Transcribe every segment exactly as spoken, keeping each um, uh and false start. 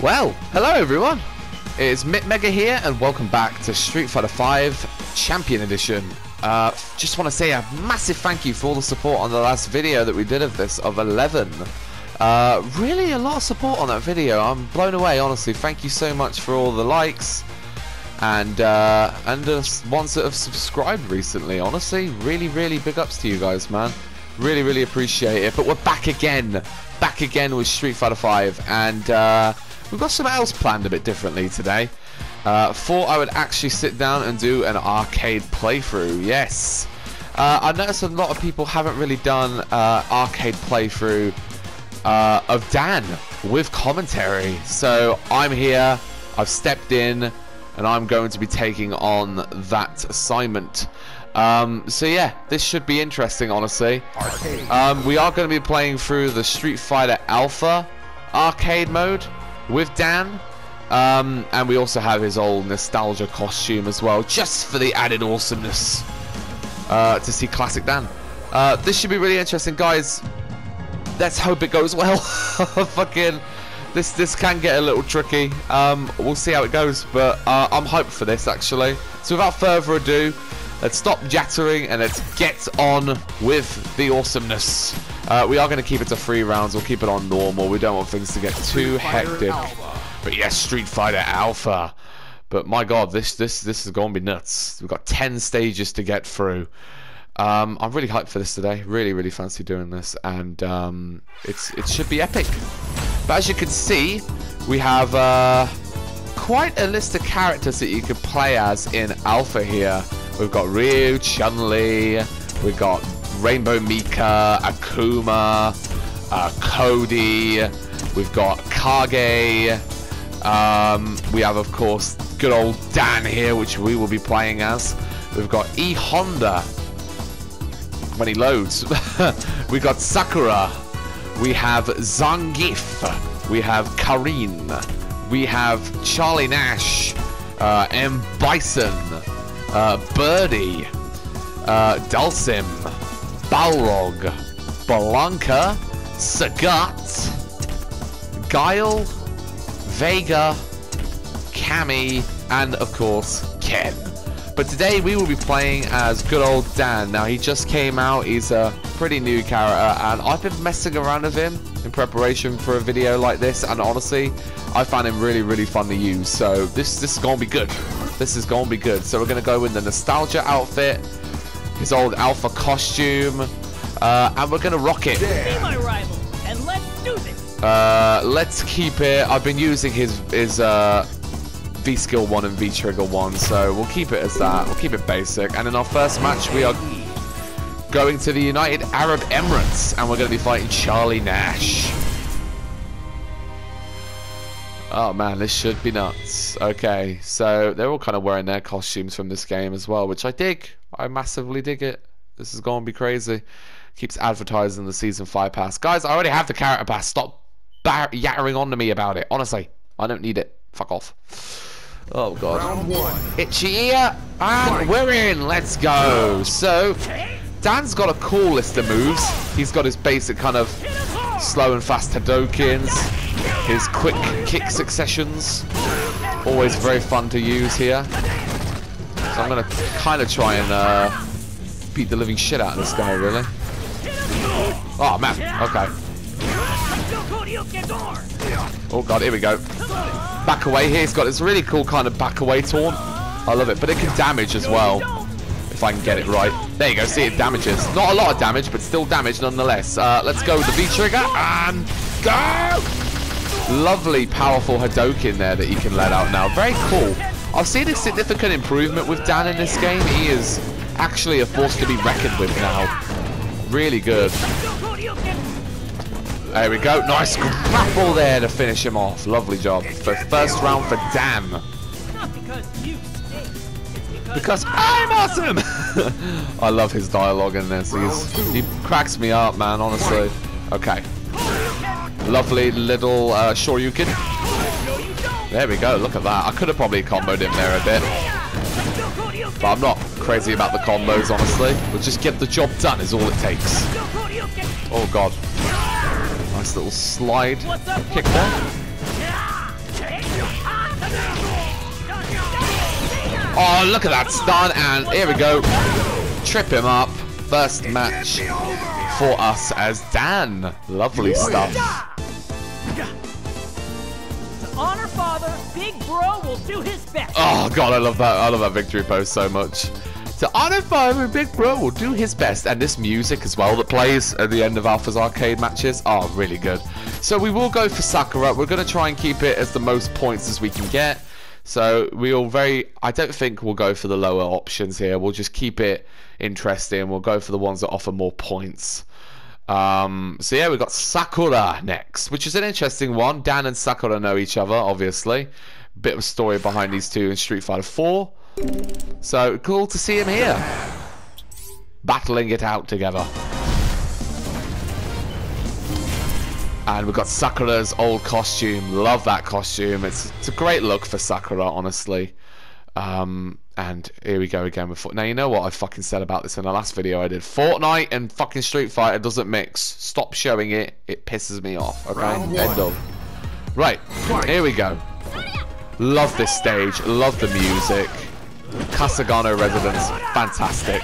Well, hello everyone! It's MitMega here and welcome back to Street Fighter five Champion Edition. Uh, just want to say a massive thank you for all the support on the last video that we did of this, of Eleven. Uh, really a lot of support on that video. I'm blown away, honestly. Thank you so much for all the likes and uh, and the ones that have subscribed recently. Honestly, really, really big ups to you guys, man. Really, really appreciate it. But we're back again, back again with Street Fighter five, and uh, we've got something else planned a bit differently today. Uh, thought I would actually sit down and do an arcade playthrough. Yes, uh, I noticed a lot of people haven't really done uh, arcade playthrough uh, of Dan with commentary. So I'm here. I've stepped in, and I'm going to be taking on that assignment. Um, so yeah, this should be interesting, honestly. Um, we are going to be playing through the Street Fighter Alpha arcade mode with Dan. Um, and we also have his old nostalgia costume as well, just for the added awesomeness uh, to see classic Dan. Uh, this should be really interesting, guys. Let's hope it goes well. Fucking, this this can get a little tricky. Um, we'll see how it goes, but uh, I'm hyped for this actually. So without further ado, let's stop jattering and let's get on with the awesomeness. Uh, we are going to keep it to three rounds. We'll keep it on normal. We don't want things to get too hectic. But yes, Street Fighter Alpha. But my God, this this this is going to be nuts. We've got ten stages to get through. Um, I'm really hyped for this today. Really, really fancy doing this, and um, it's it should be epic. But as you can see, we have uh, quite a list of characters that you can play as in Alpha here. We've got Ryu, Chun-Li. We've got Rainbow Mika, Akuma, uh, Cody. We've got Kage. Um, we have, of course, good old Dan here, which we will be playing as. We've got E-Honda when he loads. We've got Sakura. We have Zangief. We have Karin. We have Charlie Nash. Uh, M Bison. Uh, Birdie. Uh, Dalsim. Balrog. Balanka. Sagat. Guile. Vega, Cammy, and of course Ken. But today we will be playing as good old Dan. Now he just came out, he's a pretty new character, and I've been messing around with him in preparation for a video like this, and honestly I found him really, really fun to use. So this this is gonna be good. This is gonna be good. So we're gonna go with the nostalgia outfit, his old Alpha costume, uh, and we're gonna rock it. Be my rival, and let's do this. Uh, let's keep it. I've been using his his uh, V-Skill one and V-Trigger one, so we'll keep it as that. We'll keep it basic. And in our first match, we are going to the United Arab Emirates, and we're going to be fighting Charlie Nash. Oh man, this should be nuts. Okay, so they're all kind of wearing their costumes from this game as well, which I dig. I massively dig it. This is going to be crazy. Keeps advertising the Season five pass. Guys, I already have the character pass. Stop yattering on to me about it. Honestly, I don't need it. Fuck off. Oh, God. Round one. Itchy ear, and we're in. Let's go. So, Dan's got a cool list of moves. He's got his basic kind of slow and fast Hadoukens, his quick kick successions. Always very fun to use here. So, I'm going to kind of try and uh, beat the living shit out of this guy, really. Oh, man. Okay. Oh, God. Here we go. Back away here. He's got this really cool kind of back away taunt. I love it. But it can damage as well, if I can get it right. There you go. See, it damages. Not a lot of damage, but still damage nonetheless. Uh, let's go with the V-Trigger. And go! Lovely, powerful Hadouken there that you can let out now. Very cool. I've seen a significant improvement with Dan in this game. He is actually a force to be reckoned with now. Really good. There we go. Nice grapple there to finish him off. Lovely job. So first round for Dan. Not because you stink. It's because, because I'm awesome. I love his dialogue in this. He's, he cracks me up, man. Honestly. Okay. Lovely little uh, Shoryuken. There we go. Look at that. I could have probably comboed him there a bit. But I'm not crazy about the combos, honestly. We'll just get the job done is all it takes. Oh, God. Nice little slide kick there. Oh, look at that stun, and here we go. Trip him up. First match for us as Dan. Lovely stuff. To honor father, big bro will do his best. Oh god, I love that. I love that victory pose so much. To honor father, big bro will do his best. And this music as well that plays at the end of Alpha's arcade matches are really good. So we will go for Sakura. We're going to try and keep it as the most points as we can get. So we'll very, I don't think we'll go for the lower options here. We'll just keep it interesting. We'll go for the ones that offer more points. Um, so yeah, we've got Sakura next, which is an interesting one. Dan and Sakura know each other, obviously. Bit of a story behind these two in Street Fighter four. So cool to see him here. Battling it out together. And we've got Sakura's old costume. Love that costume. It's, it's a great look for Sakura, honestly. Um, and here we go again with Fortnite. Now, you know what I fucking said about this in the last video I did. Fortnite and fucking Street Fighter doesn't mix. Stop showing it. It pisses me off. Okay? End up. Right. Here we go. Love this stage. Love the music. Kasugano Residence. Fantastic.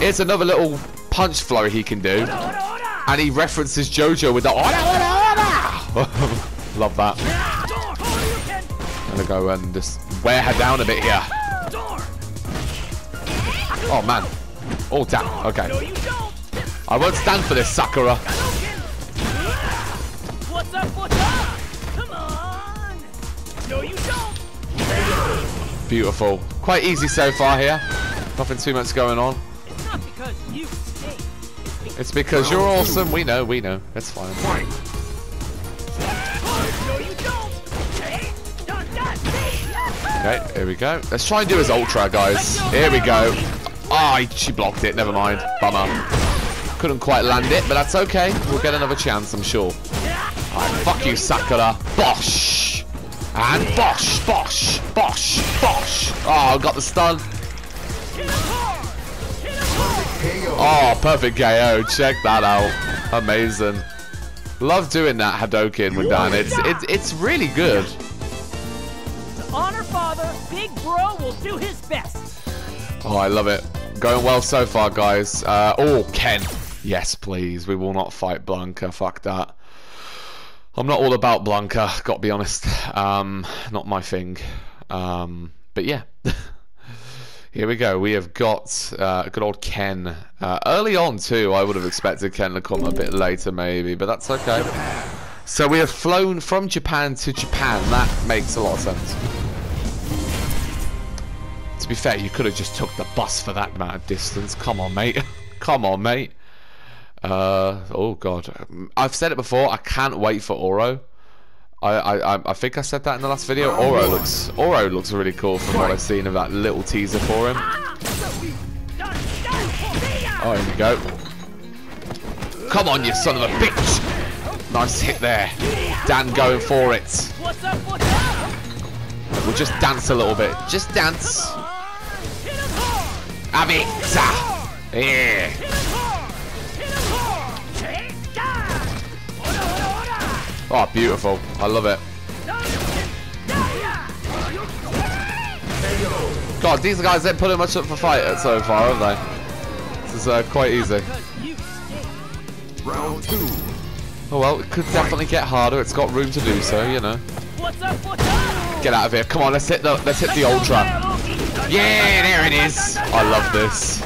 Here's another little punch flow he can do. And he references JoJo with the Oro, Oro, Oro. Love that. I'm gonna go and just wear her down a bit here. Oh man. Oh damn. Okay. I won't stand for this, Sakura. What's up, what's up? Come on. No, you don't. Beautiful. Quite easy so far here. Nothing too much going on. It's not because you stink. It's because you're awesome. We know, we know. That's fine. Okay, here we go. Let's try and do his ultra, guys. Here we go. Ah, she blocked it. Never mind. Bummer. Couldn't quite land it, but that's okay. We'll get another chance, I'm sure. Alright, fuck you, Sakura. Bosh! And bosh, bosh, bosh, bosh. Oh, got the stun. Oh, perfect K O. Check that out. Amazing. Love doing that Hadouken with Dan. It's, it's, it's really good. To honor father, big bro will do his best. Oh, I love it. Going well so far, guys. Uh, oh, Ken. Yes, please. We will not fight Balanka. Fuck that. I'm not all about Balanka, got to be honest. Um, not my thing. Um, but yeah. Here we go. We have got uh, good old Ken. Uh, early on, too, I would have expected Ken to come a bit later, maybe, but that's okay. So we have flown from Japan to Japan. That makes a lot of sense. To be fair, you could have just took the bus for that amount of distance. Come on, mate. Come on, mate. Uh, oh, God. I've said it before. I can't wait for Oro. I, I, I think I said that in the last video. Oro looks Oro looks really cool from what I've seen of that little teaser for him. Oh, here we go. Come on, you son of a bitch. Nice hit there. Dan going for it. We'll just dance a little bit. Just dance. Have it. Yeah. Oh, beautiful. I love it. God, these guys didn't put in much up for fight so far, have they? This is uh, quite easy. Round two. Oh, well, it could definitely get harder. It's got room to do so, you know. Get out of here. Come on, let's hit the, let's hit the ultra. Yeah, there it is. I love this.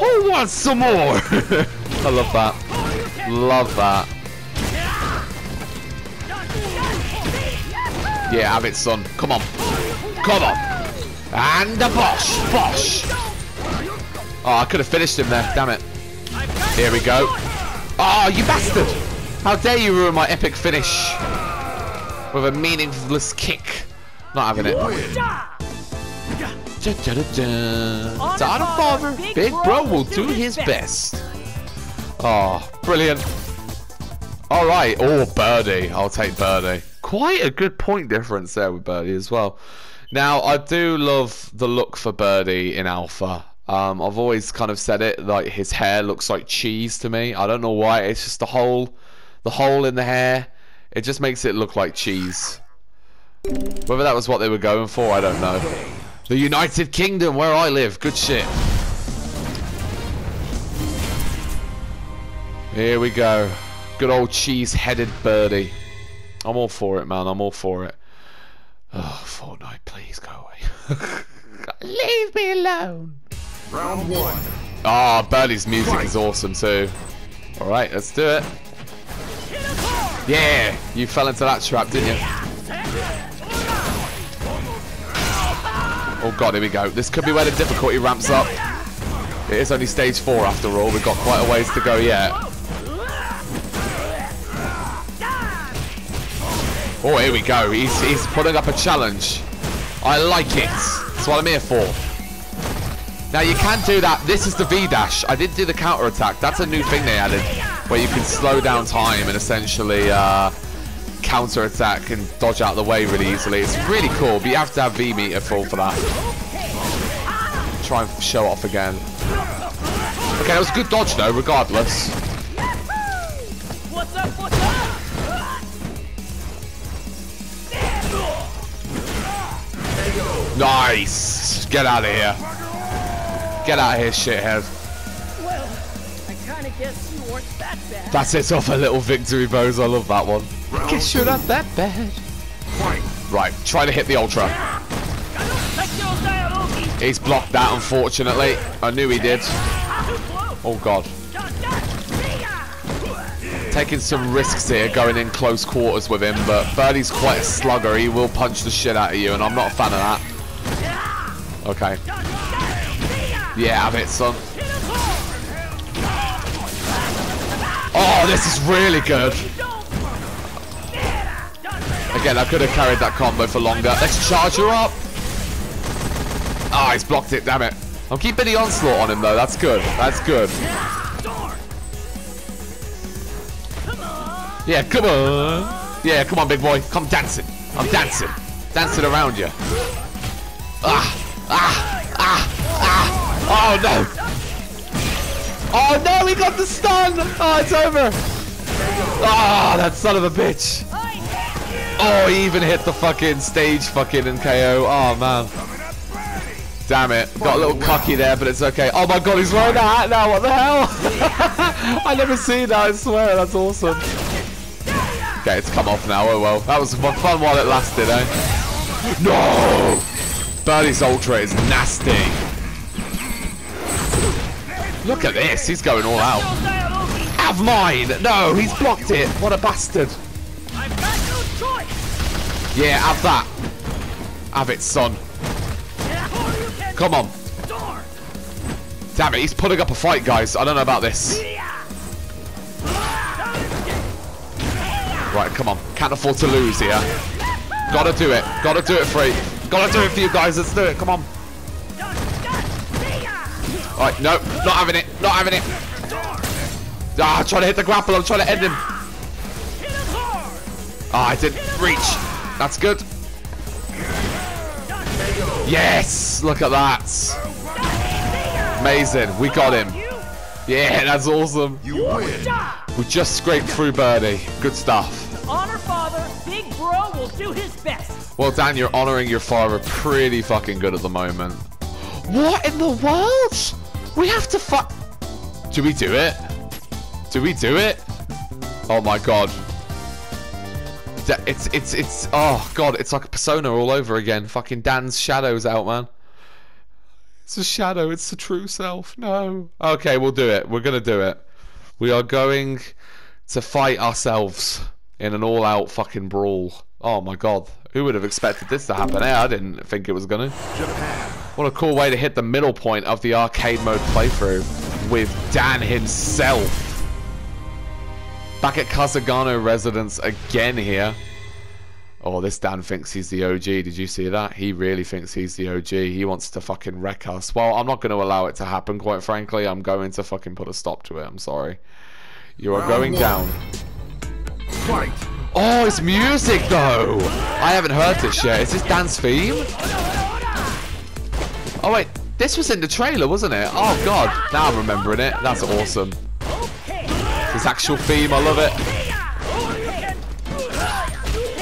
Who wants some more? I love that. Love that. Yeah, have it, son. Come on. Come on. And a bosh. Bosh. Oh, I could have finished him there. Damn it. Here we go. Oh, you bastard. How dare you ruin my epic finish with a meaningless kick. Not having it. Da, da, da, da. To honor father, big, big bro will do his best. best. Oh, brilliant. All right. Oh, Birdie. I'll take Birdie. Quite a good point difference there with Birdie as well. Now, I do love the look for Birdie in Alpha. Um, I've always kind of said it, like his hair looks like cheese to me. I don't know why. It's just the hole, the hole in the hair. It just makes it look like cheese. Whether that was what they were going for, I don't know. The United Kingdom, where I live. Good shit. Here we go. Good old cheese-headed birdie. I'm all for it, man. I'm all for it. Oh, Fortnite, please go away. Leave me alone. Round one. Ah, oh, Birdie's music Fight. is awesome too. All right, let's do it. Yeah, you fell into that trap, didn't you? Oh god, here we go. This could be where the difficulty ramps up. It is only stage four after all. We've got quite a ways to go yet. Oh, here we go. He's, he's putting up a challenge. I like it. That's what I'm here for. Now, you can do that. This is the V-dash. I did do the counter-attack. That's a new thing they added, where you can slow down time and essentially uh, counter-attack and dodge out of the way really easily. It's really cool, but you have to have V-meter full for that. Try and show off again. Okay, that was a good dodge, though, regardless. Nice! Get out of here. Get out of here, shithead. Well, I kind of guess you weren't that bad. That's it off a little victory pose. I love that one. Round guess you're not that bad. Point. Right, try to hit the ultra. He's blocked that, unfortunately. I knew he did. Oh, God. Taking some risks here, going in close quarters with him, but Birdie's quite a slugger. He will punch the shit out of you, and I'm not a fan of that. Okay. Yeah, have it, son. Oh, this is really good. Again, I could have carried that combo for longer. Let's charge her up. Ah, oh, he's blocked it, damn it. I'm keeping the onslaught on him, though. That's good. That's good. Yeah, come on. Yeah, come on, big boy. Come dancing. I'm dancing. Dancing around you. Ah, ah, ah, ah. Oh, no. Oh, no, he got the stun. Oh, it's over. Ah, oh, that son of a bitch. Oh, he even hit the fucking stage fucking and K O. Oh, man. Damn it. Got a little cocky there, but it's okay. Oh, my God, he's wearing a hat now. What the hell? I never seen that, I swear. That's awesome. Okay, it's come off now, oh well. That was fun while it lasted, eh? No! Birdie's ultra is nasty. Look at this, he's going all out. Have mine! No, he's blocked it. What a bastard. Yeah, have that. Have it, son. Come on. Damn it, he's putting up a fight, guys. I don't know about this. Right, come on. Can't afford to lose here. Gotta do it. Gotta do it for you. Gotta do it for you guys. Let's do it. Come on. Alright, no. Not having it. Not having it. Ah, I'm trying to hit the grapple. I'm trying to end him. Ah, I didn't reach. That's good. Yes! Look at that. Amazing. We got him. Yeah, that's awesome. You win. We just scraped through Birdie. Good stuff. To honor father, big bro will do his best. Well, Dan, you're honoring your father pretty fucking good at the moment. What in the world? We have to fuck. Do we do it? Do we do it? Oh my god. It's it's it's. Oh god, it's like a Persona all over again. Fucking Dan's shadow's out, man. It's a shadow. It's the true self. No. Okay, we'll do it. We're gonna do it. We are going to fight ourselves in an all-out fucking brawl. Oh my god. Who would have expected this to happen? Yeah, I didn't think it was gonna. Japan. What a cool way to hit the middle point of the arcade mode playthrough with Dan himself. Back at Kasugano Residence again here. Oh, this Dan thinks he's the O G. Did you see that? He really thinks he's the O G. He wants to fucking wreck us. Well, I'm not going to allow it to happen, quite frankly. I'm going to fucking put a stop to it. I'm sorry. You are going down. Fight. Oh, it's music, though. I haven't heard this yet. Is this Dan's theme? Oh, wait. This was in the trailer, wasn't it? Oh, God. Now I'm remembering it. That's awesome. His actual theme. I love it.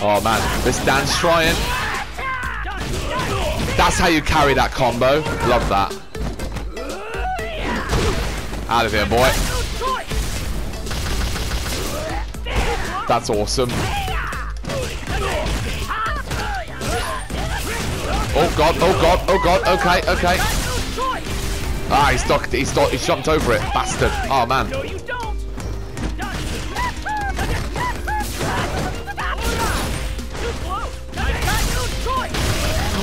Oh man, this Dan's trying. That's how you carry that combo. Love that. Out of here, boy. That's awesome. Oh god, oh god, oh god, okay, okay. Ah, he's ducked, he's ducked, he's jumped over it, bastard. Oh man.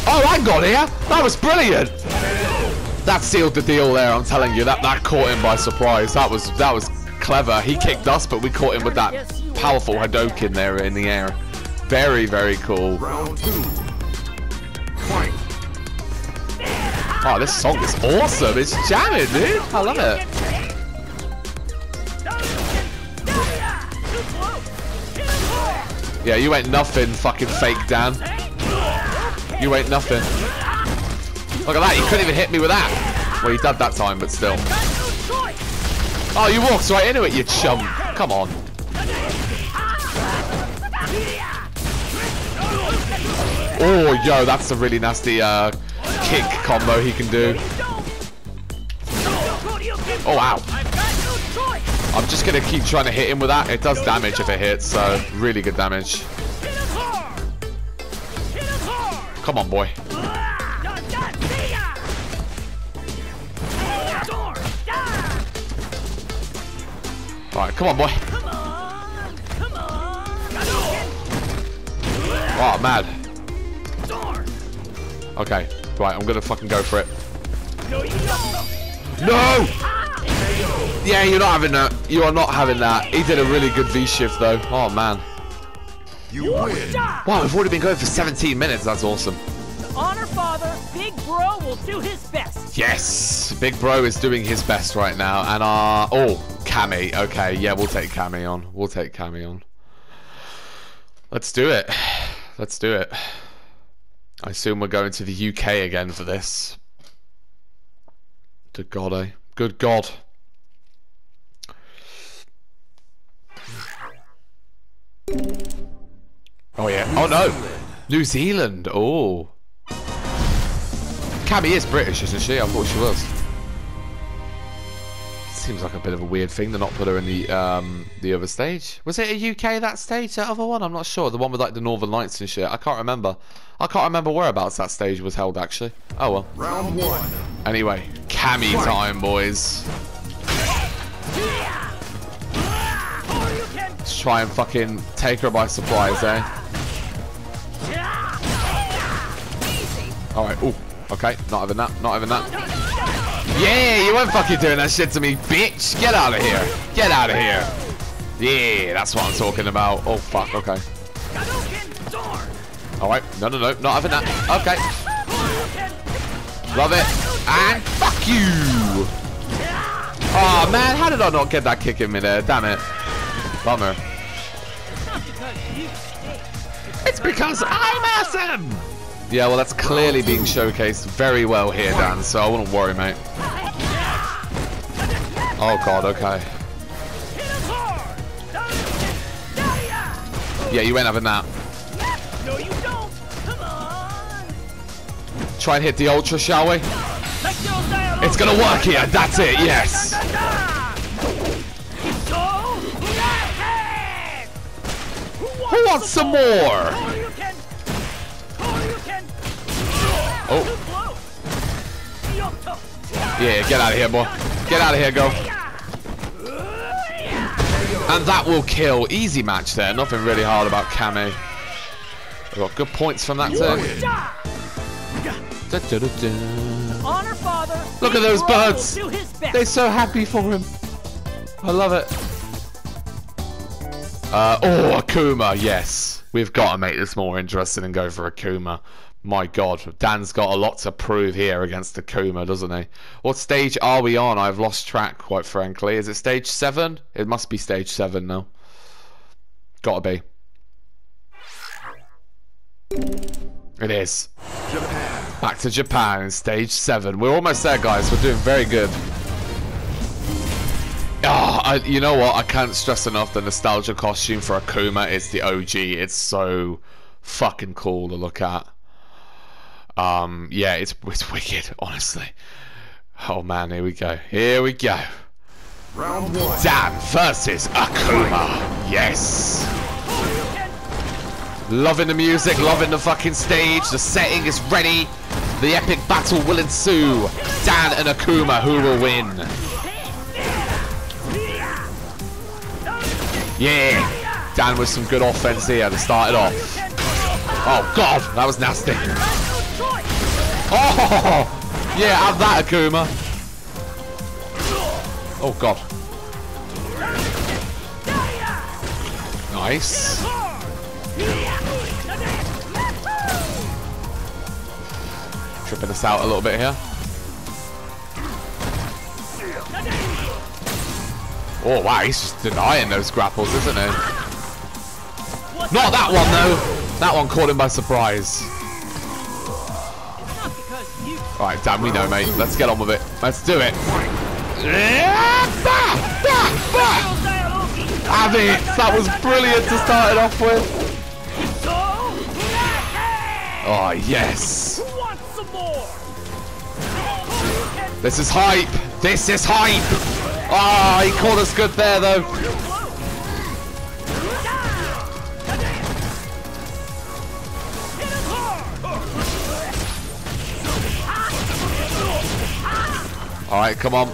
Oh, I got here! That was brilliant! That sealed the deal there, I'm telling you. That that caught him by surprise. That was that was clever. He kicked us, but we caught him with that powerful Hadouken there in the air. Very, very cool. Round two. Point. Oh, this song is awesome. It's jamming, dude. I love it. Yeah, you ain't nothing, fucking fake Dan. You ain't nothing. Look at that, you couldn't even hit me with that. Well, you did that time, but still. Oh, you walked right into it, you chump. Come on. Oh, yo, that's a really nasty uh, kick combo he can do. Oh, wow. I'm just going to keep trying to hit him with that. It does damage if it hits, so really good damage. Come on, boy. Alright, come on, boy. Oh, mad. Okay, right, I'm gonna fucking go for it. No! Yeah, you're not having that. You are not having that. He did a really good V-shift, though. Oh, man. You win. Wow, we've already been going for seventeen minutes. That's awesome. To honor Father, Big Bro will do his best. Yes, Big Bro is doing his best right now. And uh, oh, Cammy. Okay, yeah, we'll take Cammy on. We'll take Cammy on. Let's do it. Let's do it. I assume we're going to the U K again for this. Good God, eh? Good God. Oh yeah. Oh no! New Zealand! Oh. Cammy is British, isn't she? I thought she was. Seems like a bit of a weird thing to not put her in the um the other stage. Was it a U K that stage? That other one? I'm not sure. The one with like the Northern Lights and shit. I can't remember. I can't remember whereabouts that stage was held actually. Oh well. Round one. Anyway, Cammy time, boys. Let's try and fucking take her by surprise, eh? Alright, ooh, okay, not having that, not having that. Yeah, you weren't fucking doing that shit to me, bitch! Get out of here! Get out of here! Yeah, that's what I'm talking about. Oh, fuck, okay. Alright, no, no, no, not having that. Okay. Love it. And fuck you! Aw, man, how did I not get that kick in me there? Damn it. Bummer. It's because I'm awesome! Yeah, well, that's clearly being showcased very well here, Dan, so I wouldn't worry, mate. Oh, God, okay. Yeah, you ain't having that. Try and hit the Ultra, shall we? It's gonna work here, that's it, yes! Who wants some more? Oh. Yeah, get out of here, boy. Get out of here, go. And that will kill. Easy match there. Nothing really hard about Cammy. We got good points from that turn. Look at those birds. They're so happy for him. I love it. Uh, oh, Akuma, yes. We've got to make this more interesting and go for Akuma. My God, Dan's got a lot to prove here against Akuma, doesn't he? What stage are we on? I've lost track, quite frankly. Is it stage seven? It must be stage seven now. Gotta be. It is. Japan. Back to Japan, stage seven. We're almost there, guys. We're doing very good. Ah, I, you know what? I can't stress enough the nostalgia costume for Akuma is the O G. It's so fucking cool to look at. Um, yeah, it's it's wicked, honestly. Oh man, here we go. Here we go. Round one. Dan versus Akuma. Yes. Loving the music, loving the fucking stage. The setting is ready. The epic battle will ensue. Dan and Akuma, who will win? Yeah, Dan with some good offense here to start it off. Oh god, that was nasty. Oh, yeah, have that, Akuma. Oh god. Nice. Tripping us out a little bit here. Oh wow, he's just denying those grapples, isn't he? Not that one though. That one caught him by surprise. Alright, damn, we know, mate. Let's get on with it. Let's do it. Have it! That was brilliant to start it off with. Oh yes. This is hype! This is hype! Ah, oh, he caught us good there, though. All right, come on.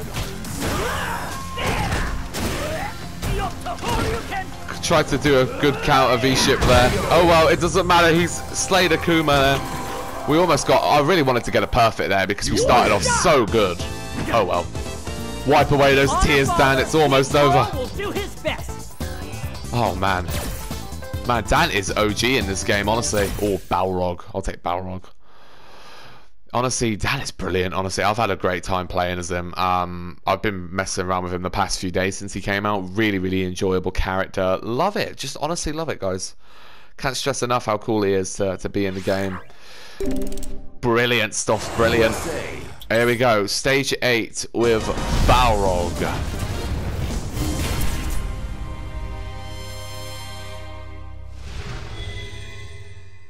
Tried to do a good counter V-ship there. Oh, well, it doesn't matter. He's slayed Akuma there. We almost got... I really wanted to get a perfect there because we started off so good. Oh, well. Wipe away those tears, Dan. It's almost over. Oh, man. Man, Dan is O G in this game, honestly. Or Balrog. I'll take Balrog. Honestly, Dan is brilliant, honestly. I've had a great time playing as him. Um, I've been messing around with him the past few days since he came out. Really, really enjoyable character. Love it. Just honestly love it, guys. Can't stress enough how cool he is to, to be in the game. Brilliant stuff. Brilliant. Here we go, stage eight with Balrog.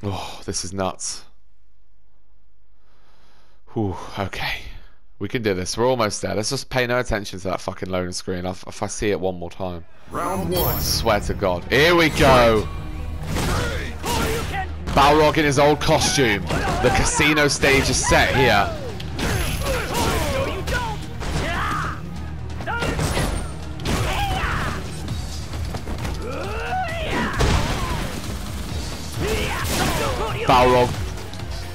Oh, this is nuts. Whew, okay. We can do this, we're almost there. Let's just pay no attention to that fucking loading screen. If, if I see it one more time. Round one. I swear to God. Here we go. Balrog in his old costume. The casino stage is set here. Balrog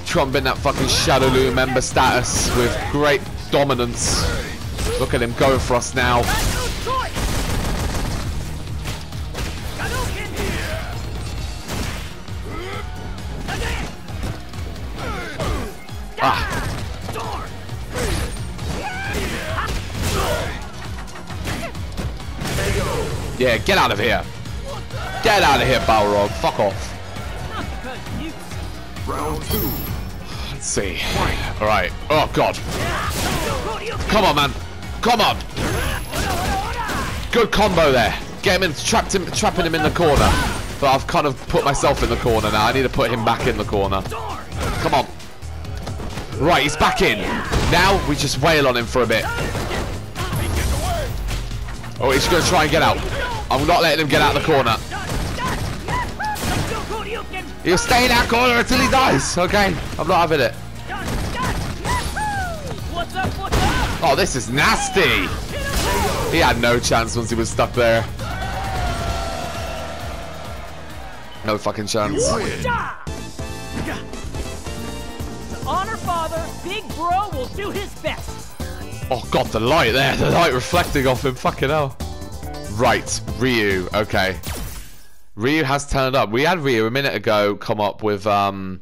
trumping that fucking Shadowloo member status with great dominance. Look at him going for us now. Ah. Yeah, get out of here. Get out of here, Balrog. Fuck off. Round two. Let's see. All right. Oh god. Come on, man. Come on. Good combo there. Get him in, trapped him, trapping him in the corner. But I've kind of put myself in the corner now. I need to put him back in the corner. Come on. Right, he's back in. Now we just wail on him for a bit. Oh, he's gonna try and get out. I'm not letting him get out of the corner. He'll stay in that corner until he dies, okay? I'm not having it. Oh, this is nasty. He had no chance once he was stuck there. No fucking chance. To honor father, Big Bro will do his best. Oh god, the light there, the light reflecting off him, fucking hell. Right, Ryu, okay. Ryu has turned up. We had Ryu a minute ago come up with um,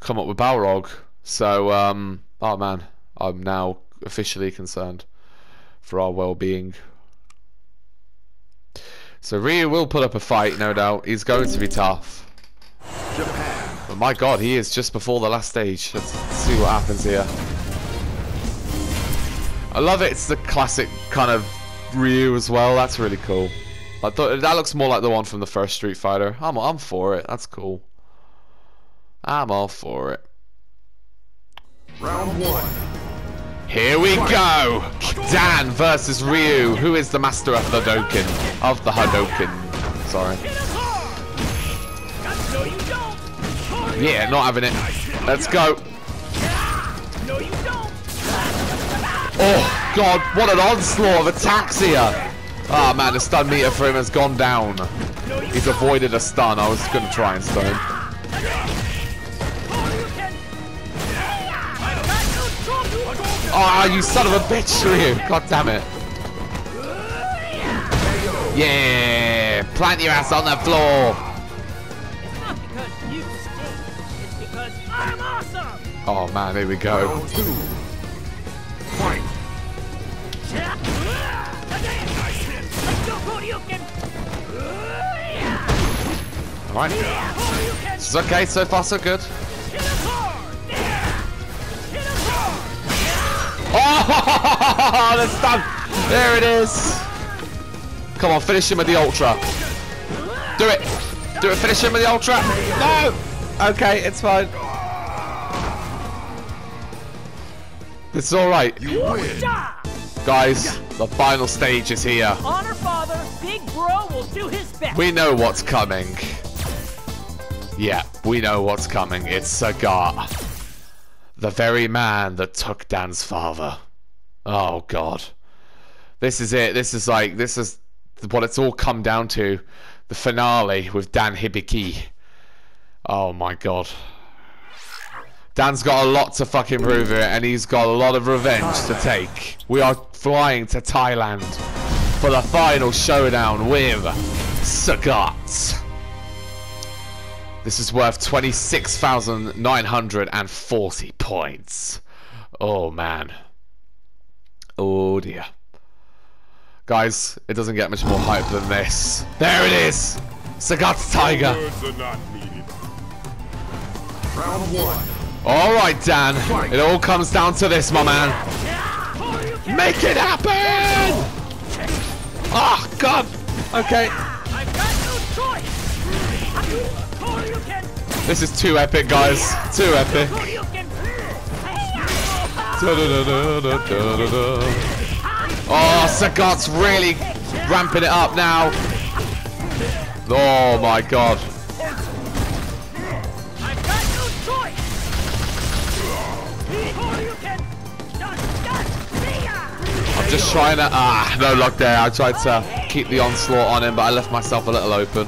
come up with Balrog. So, um, oh man, I'm now officially concerned for our well-being. So Ryu will put up a fight, no doubt. He's going to be tough. Japan. But my God, he is just before the last stage. Let's see what happens here. I love it. It's the classic kind of Ryu as well. That's really cool. I thought that looks more like the one from the first Street Fighter. I'm I'm for it. That's cool. I'm all for it. Round one. Here we go. Dan versus Ryu. Who is the master of the Hadouken? Of the Hadouken. Sorry. Yeah, not having it. Let's go. Oh God! What an onslaught of attacks here. Ah, oh, man, the stun meter for him has gone down. He's avoided a stun. I was going to try and stun him. Ah, oh, you son of a bitch, Ryu. God damn it. Yeah, plant your ass on the floor. Oh, man, here we go. Alright. It's okay, so far so good. Oh, that's done! There it is! Come on, finish him with the ultra. Do it! Do it, finish him with the ultra! No! Okay, it's fine. It's alright. You win. Guys, the final stage is here. Honor Father, Big Bro will do his best. We know what's coming. Yeah, we know what's coming. It's Sagat. The very man that took Dan's father. Oh, God. This is it. This is like, this is what it's all come down to. The finale with Dan Hibiki. Oh, my God. Dan's got a lot to fucking prove here, and he's got a lot of revenge to take. We are flying to Thailand for the final showdown with Sagat. This is worth twenty-six thousand nine hundred forty points. Oh, man. Oh, dear. Guys, it doesn't get much more hype than this. There it is! Sagat's Tiger. Round one. Alright, Dan. It all comes down to this, my man. Make it happen! Oh, God. Okay. This is too epic, guys. Too epic. Oh, Sagat's really ramping it up now. Oh, my God. Just trying to, ah, no luck there. I tried to keep the onslaught on him, but I left myself a little open.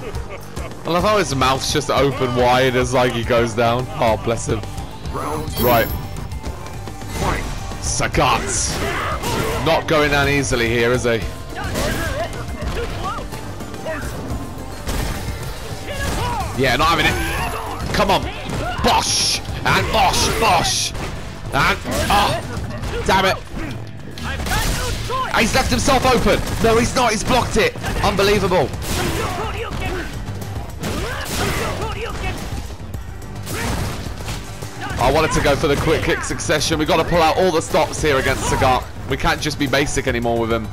I love how his mouth's just open wide as like he goes down. Oh, bless him. Right. Sagat. Not going down easily here, is he? Yeah, not having it. Come on. Bosh. And bosh, bosh. And, oh, damn it. He's left himself open. No, he's not. He's blocked it. Unbelievable. I wanted to go for the quick kick succession. We've got to pull out all the stops here against Sagat. We can't just be basic anymore with him.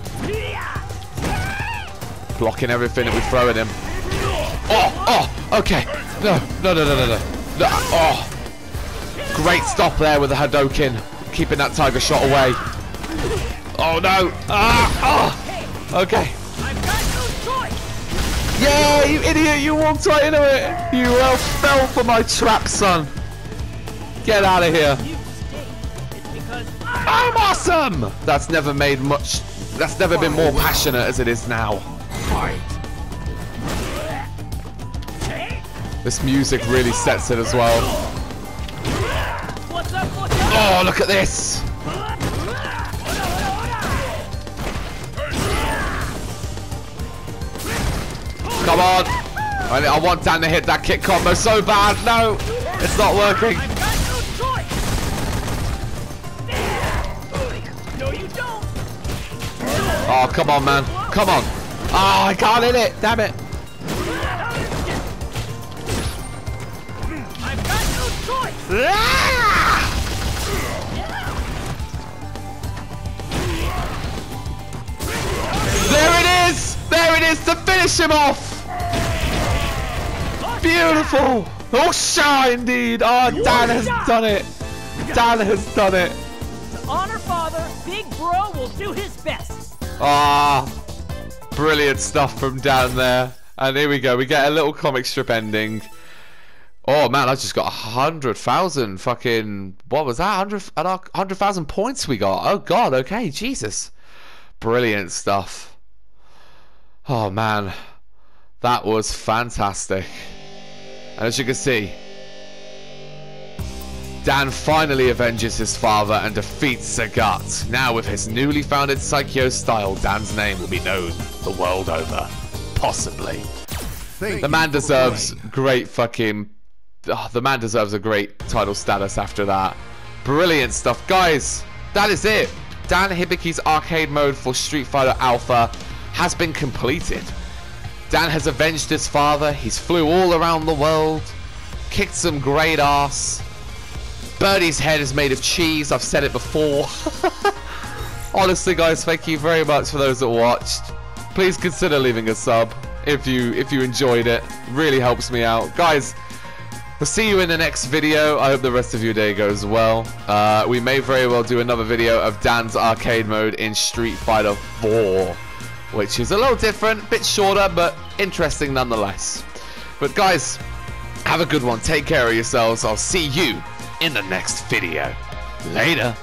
Blocking everything that we throw at him. Oh, oh, okay. No, no, no, no, no, no. no oh. Great stop there with the Hadouken. Keeping that Tiger shot away. Oh no! Ah! Oh! Okay. Yeah, you idiot! You walked right into it. You well fell for my trap, son. Get out of here! I'm awesome. That's never made much. That's never been more passionate as it is now. This music really sets it as well. Oh, look at this! Come on! I want Dan to hit that kick combo so bad. No, it's not working. Oh, come on, man! Come on! Oh, I can't hit it. Damn it! There it is! There it is to finish him off! Beautiful! Oh, shot indeed! Oh, Dan has done it! Dan has done it! To honor father, Big Bro will do his best! Ah, brilliant stuff from Dan there. And here we go, we get a little comic strip ending. Oh man, I just got a hundred thousand fucking, what was that? Hundred hundred thousand points we got. Oh god, okay, Jesus. Brilliant stuff. Oh man, that was fantastic. And as you can see, Dan finally avenges his father and defeats Sagat. Now with his newly founded Saikyo style, Dan's name will be known the world over. Possibly. Thank the man deserves great fucking... Oh, the man deserves a great title status after that. Brilliant stuff. Guys, that is it. Dan Hibiki's arcade mode for Street Fighter Alpha has been completed. Dan has avenged his father. He's flew all around the world. Kicked some great ass. Birdie's head is made of cheese. I've said it before. Honestly, guys, thank you very much for those that watched. Please consider leaving a sub if you, if you enjoyed it. Really helps me out. Guys, we'll see you in the next video. I hope the rest of your day goes well. Uh, we may very well do another video of Dan's arcade mode in Street Fighter four, which is a little different, a bit shorter, but interesting nonetheless. But guys, have a good one. Take care of yourselves. I'll see you in the next video. Later.